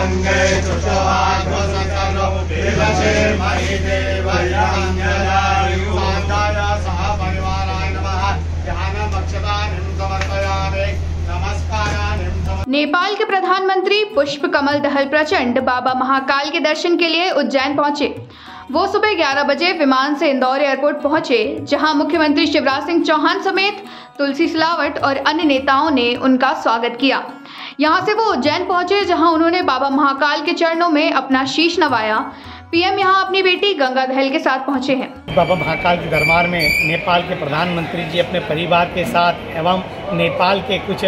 गंगे सह परिवाराय नमः ध्यानम अक्षतां समर्पयामि नमस्कारान्। नेपाल के प्रधानमंत्री पुष्प कमल दहल प्रचंड बाबा महाकाल के दर्शन के लिए उज्जैन पहुंचे। वो सुबह 11 बजे विमान से इंदौर एयरपोर्ट पहुंचे, जहां मुख्यमंत्री शिवराज सिंह चौहान समेत तुलसी सिलावट और अन्य नेताओं ने उनका स्वागत किया। यहां से वो उज्जैन पहुंचे, जहां उन्होंने बाबा महाकाल के चरणों में अपना शीश नवाया। पीएम यहां अपनी बेटी गंगा दहल के साथ पहुंचे हैं। बाबा महाकाल के दरबार में नेपाल के प्रधानमंत्री जी अपने परिवार के साथ एवं नेपाल के कुछ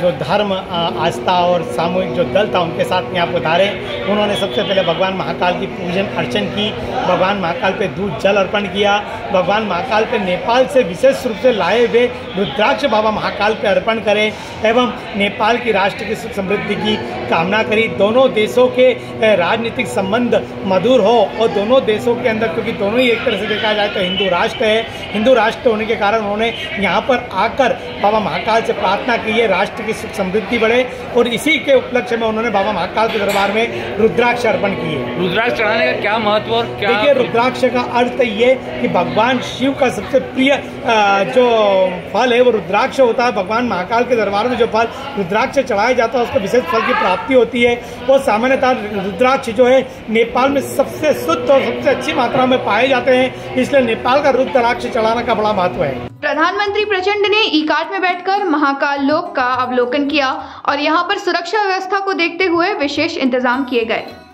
जो धर्म आस्था और सामूहिक जो दल था उनके साथ यहाँ उतारे। उन्होंने सबसे पहले भगवान महाकाल की पूजन अर्चन की, भगवान महाकाल पे दूध जल अर्पण किया, भगवान महाकाल पे नेपाल से विशेष रूप से लाए हुए रुद्राक्ष बाबा महाकाल पे अर्पण करें एवं नेपाल की राष्ट्र की सुख समृद्धि की कामना करी। दोनों देशों के राजनीतिक संबंध मधुर हो और दोनों देशों के अंदर, क्योंकि दोनों ही एक तरह से देखा जाए तो हिंदू राष्ट्र है, हिंदू राष्ट्र होने के कारण उन्होंने यहाँ पर आकर बाबा महाकाल से प्रार्थना की है राष्ट्र की सुख समृद्धि बढ़े, और इसी के उपलक्ष्य में उन्होंने बाबा महाकाल के दरबार में रुद्राक्ष अर्पण किए। रुद्राक्ष चढ़ाने का क्या महत्व? और देखिए, रुद्राक्ष का अर्थ ये कि भगवान शिव का सबसे प्रिय जो फल है वो रुद्राक्ष होता है। भगवान महाकाल के दरबार में जो फल रुद्राक्ष चढ़ाया जाता है उसको विशेष फल की प्राप्ति होती है। और सामान्यतः रुद्राक्ष जो है नेपाल में सबसे शुद्ध और सबसे अच्छी मात्रा में पाए जाते हैं, इसलिए नेपाल का रुद्राक्ष चढ़ाने का बड़ा महत्व है। प्रधानमंत्री प्रचंड ने ईकाट में बैठकर महाकाल लोक का अवलोकन किया और यहाँ पर सुरक्षा व्यवस्था को देखते हुए विशेष इंतजाम किए गए।